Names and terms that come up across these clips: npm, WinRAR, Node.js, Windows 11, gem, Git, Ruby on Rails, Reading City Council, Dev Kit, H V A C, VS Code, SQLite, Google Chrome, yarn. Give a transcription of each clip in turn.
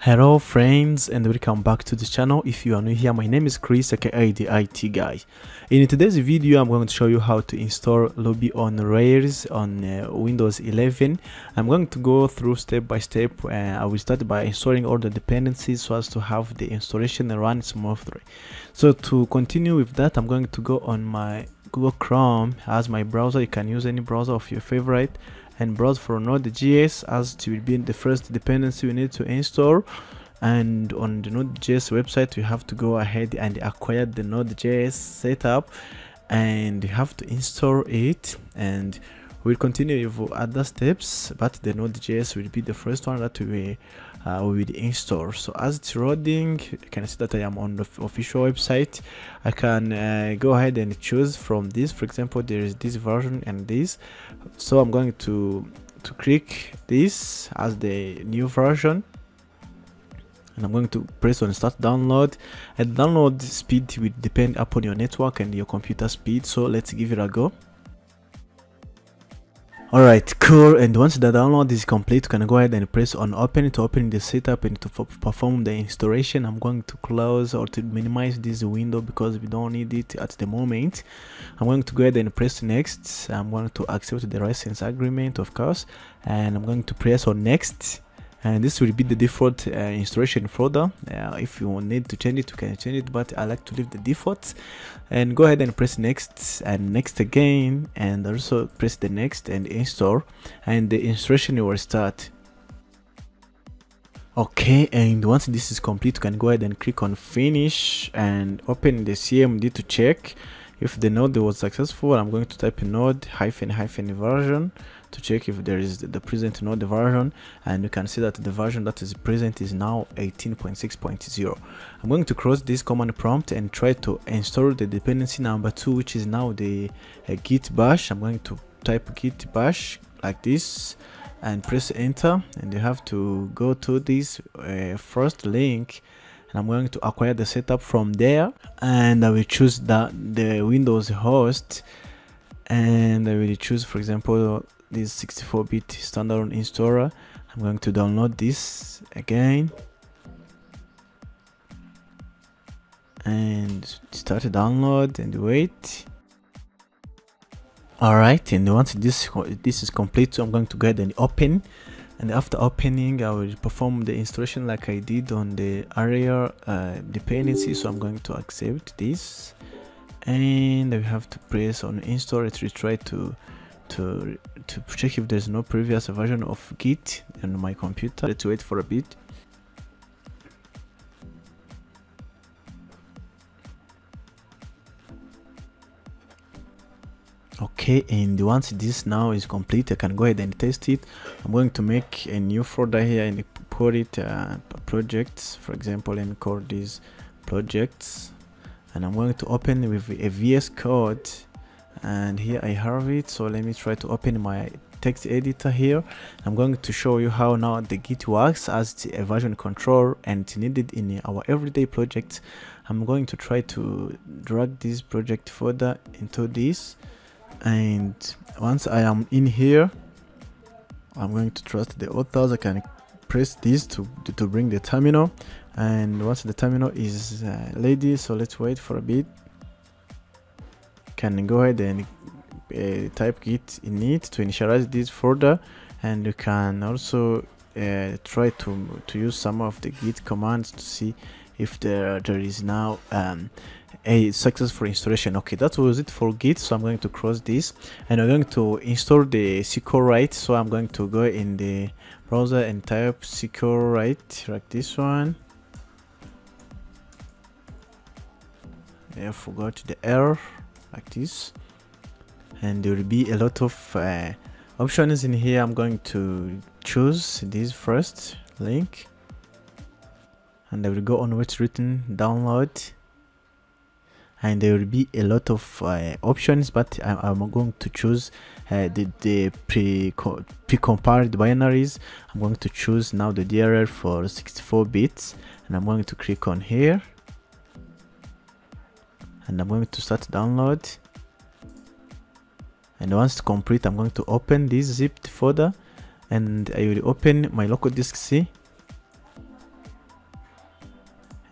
Hello friends and welcome back to the channel. If you are new here, my name is Chris, aka the IT guy. In today's video I'm going to show you how to install Ruby on Rails on Windows 11. I'm going to go through step by step. I will start by installing all the dependencies so as to have the installation run smoothly. So to continue with that, I'm going to go on my Google Chrome as my browser. You can use any browser of your favorite and browse for Node.js, as it will be the first dependency we need to install. And on the Node.js website, you have to go ahead and acquire the Node.js setup and you have to install it, and we'll continue with other steps, but the Node.js will be the first one that we will install. So as it's loading, you can see that I am on the official website. I can go ahead and choose from this. For example, there is this version and this, so I'm going to click this as the new version and I'm going to press on start download. And download speed will depend upon your network and your computer speed, so let's give it a go. Alright, cool. And once the download is complete, you can go ahead and press on open to open the setup and to perform the installation. I'm going to close or to minimize this window because we don't need it at the moment. I'm going to go ahead and press next. I'm going to accept the license agreement, of course, and I'm going to press on next. And this will be the default installation folder. If you need to change it, you can change it, but I like to leave the default. And go ahead and press next and next again, and also press the next and install, and the installation will start. Okay, and once this is complete, you can go ahead and click on finish and open the CMD to check if the node was successful. I'm going to type node ---- version to check if there is the present node version, and you can see that the version that is present is now 18.6.0. I'm going to close this command prompt and try to install the dependency number 2, which is now the git bash. I'm going to type git bash like this and press enter, and you have to go to this first link. I'm going to acquire the setup from there, and I will choose the Windows host, and I will choose, for example, this 64-bit standalone installer. I'm going to download this again and start a download and wait. Alright, and once this is complete, so I'm going to go ahead and open. And after opening, I will perform the installation like I did on the earlier dependency. So I'm going to accept this, and we have to press on install. It will try to check if there's no previous version of Git on my computer. Let's wait for a bit. Okay, and once this now is complete, I can go ahead and test it. I'm going to make a new folder here and put it projects, for example, and call these projects, and I'm going to open with a VS Code, and here I have it. So let me try to open my text editor here. I'm going to show you how now the Git works, as it's a version control and it's needed in our everyday projects. I'm going to try to drag this project folder into this, and once I am in here, I'm going to trust the authors. I can press this to bring the terminal, and once the terminal is ready, so let's wait for a bit, can go ahead and type git init to initialize this folder. And you can also try to use some of the git commands to see if there is now a successful installation. Okay, that was it for Git. So I'm going to close this, and I'm going to install the SQLite. So I'm going to go in the browser and type SQLite like this one. I forgot the error like this, and there will be a lot of options in here. I'm going to choose this first link, and I will go on what's written download, and there will be a lot of options, but I'm going to choose the pre-compiled binaries. I'm going to choose now the DLL for 64 bits, and I'm going to click on here, and I'm going to start download. And once complete, I'm going to open this zipped folder, and I will open my local disk C.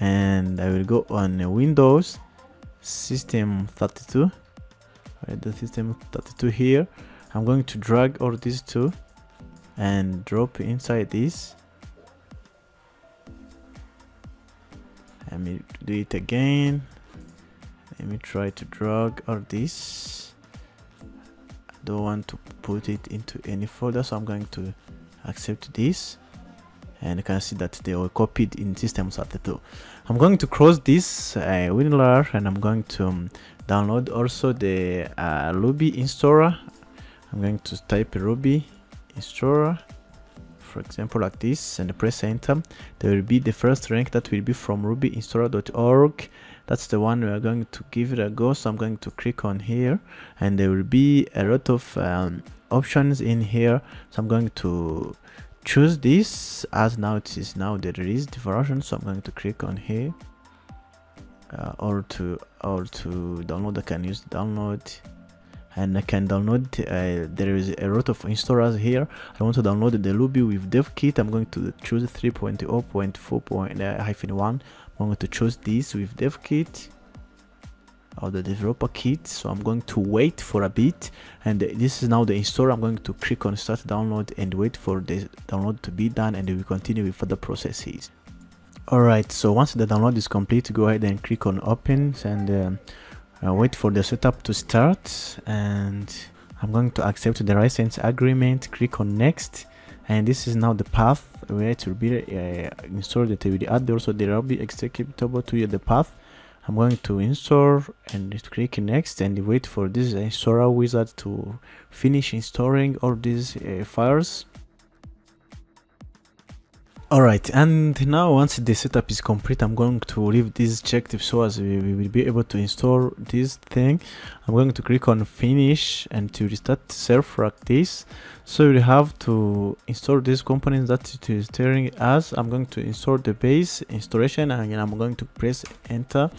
and I will go on Windows system 32, right, the system 32 here. I'm going to drag all these two and drop inside this. Let me do it again. Let me try to drag all this. I don't want to put it into any folder, so I'm going to accept this, and you can see that they were copied in system 32. I'm going to close this WinRAR, and I'm going to download also the Ruby installer. I'm going to type Ruby installer, for example, like this, and press enter. There will be the first link that will be from rubyinstaller.org. That's the one we are going to give it a go. So I'm going to click on here, and there will be a lot of options in here. So I'm going to choose this, as now it is now the released version. So I'm going to click on here, or to download. I can use download, and I can download. There is a lot of installers here. I want to download the Ruby with Dev Kit. I'm going to choose 3.0.4.1. I'm going to choose this with Dev Kit or the developer kit. So I'm going to wait for a bit, and this is now the installer. I'm going to click on start download and wait for the download to be done, and we continue with further processes. All right, so once the download is complete, go ahead and click on open, and wait for the setup to start. And I'm going to accept the license agreement, click on next, and this is now the path where it will be installed. It will add also the Ruby executable to the path. I'm going to install and click next, and wait for this installer wizard to finish installing all these files. All right, and now once the setup is complete, I'm going to leave this checked so as we will be able to install this thing. I'm going to click on finish and to restart self like this. So we have to install these components that it is telling us. I'm going to install the base installation, and I'm going to press enter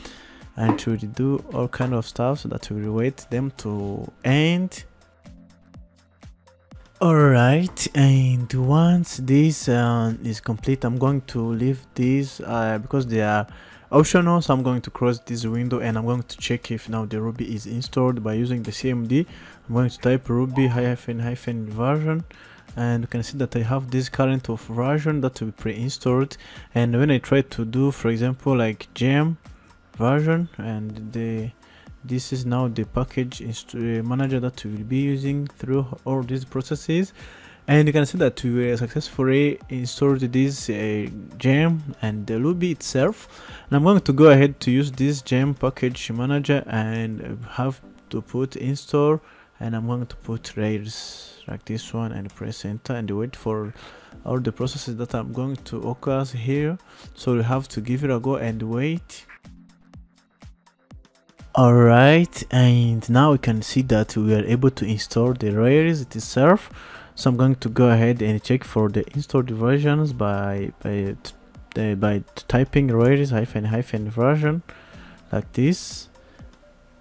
and to do all kind of stuff, so that we will wait them to end. Alright, and once this is complete, I'm going to leave this because they are optional. So I'm going to close this window, and I'm going to check if now the Ruby is installed by using the CMD. I'm going to type Ruby ---- version, and you can see that I have this current of version that will be pre-installed. And when I try to do, for example, like gem version, and this is now the package manager that we will be using through all these processes, and you can see that we were successfully installed this gem and the Ruby itself. And I'm going to go ahead to use this gem package manager, and have to put install, and I'm going to put Rails like this one, and press enter and wait for all the processes that I'm going to occur here. So we have to give it a go and wait. Alright, and now we can see that we are able to install the Rails itself. So I'm going to go ahead and check for the installed versions by typing Rails ---- version like this,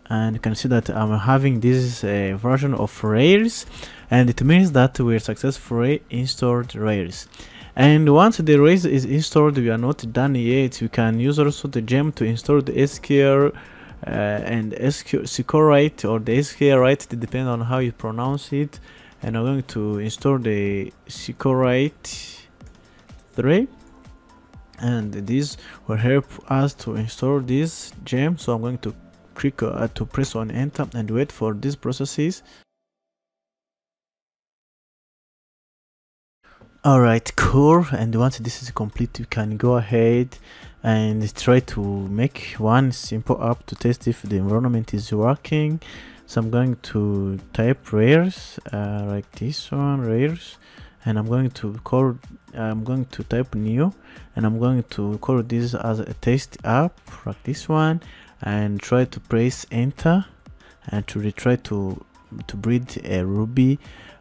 and you can see that I'm having this version of Rails, and it means that we are successfully installed Rails. And once the Rails is installed, we are not done yet. We can use also the gem to install the SQL and SQLite or the SQLite, depending on how you pronounce it. And I'm going to install the SQLite 3, and this will help us to install this gem. So I'm going to click to press on enter and wait for these processes. Alright, cool. And once this is complete, you can go ahead and try to make one simple app to test if the environment is working. So I'm going to type Rails like this one, Rails, and I'm going to type new, and I'm going to call this as a test app like this one, and try to press enter and to retry to build a Ruby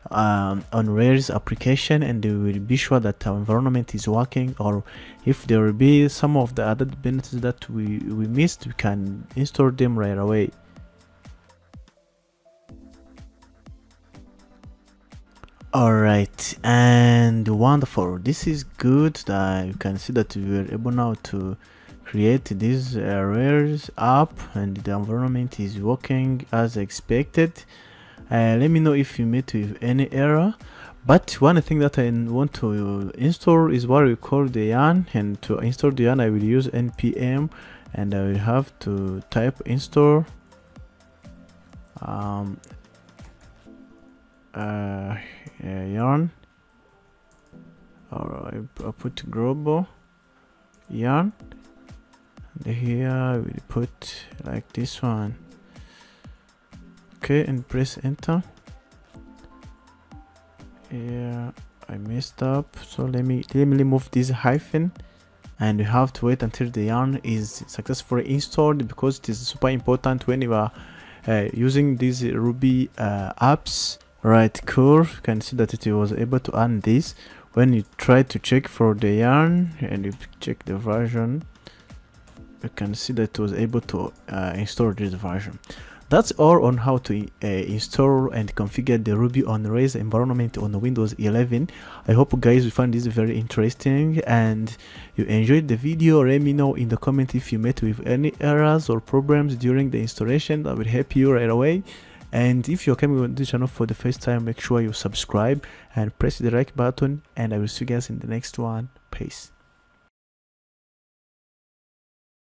on Rails application, and they will be sure that our environment is working, or if there will be some of the other dependencies that we missed, we can install them right away. Alright, and wonderful, this is good. You can see that we were able now to create these errors up and the environment is working as expected. Let me know if you meet with any error. But one thing that I want to install is what we call the yarn, and to install the yarn I will use npm, and I will have to type install yarn, or I put global yarn, and here I will put like this one, okay, and press enter. Yeah, I messed up, so let me remove this hyphen, and you have to wait until the yarn is successfully installed, because it is super important when you are using these Ruby apps. Right, cool. You can see that it was able to earn this. When you try to check for the yarn and you check the version, you can see that it was able to install this version. That's all on how to install and configure the Ruby on Rails environment on Windows 11. I hope guys you found this very interesting and you enjoyed the video. Let me know in the comment if you met with any errors or problems during the installation. I will help you right away. And if you're coming on this channel for the first time, make sure you subscribe and press the like button. And I will see you guys in the next one. Peace.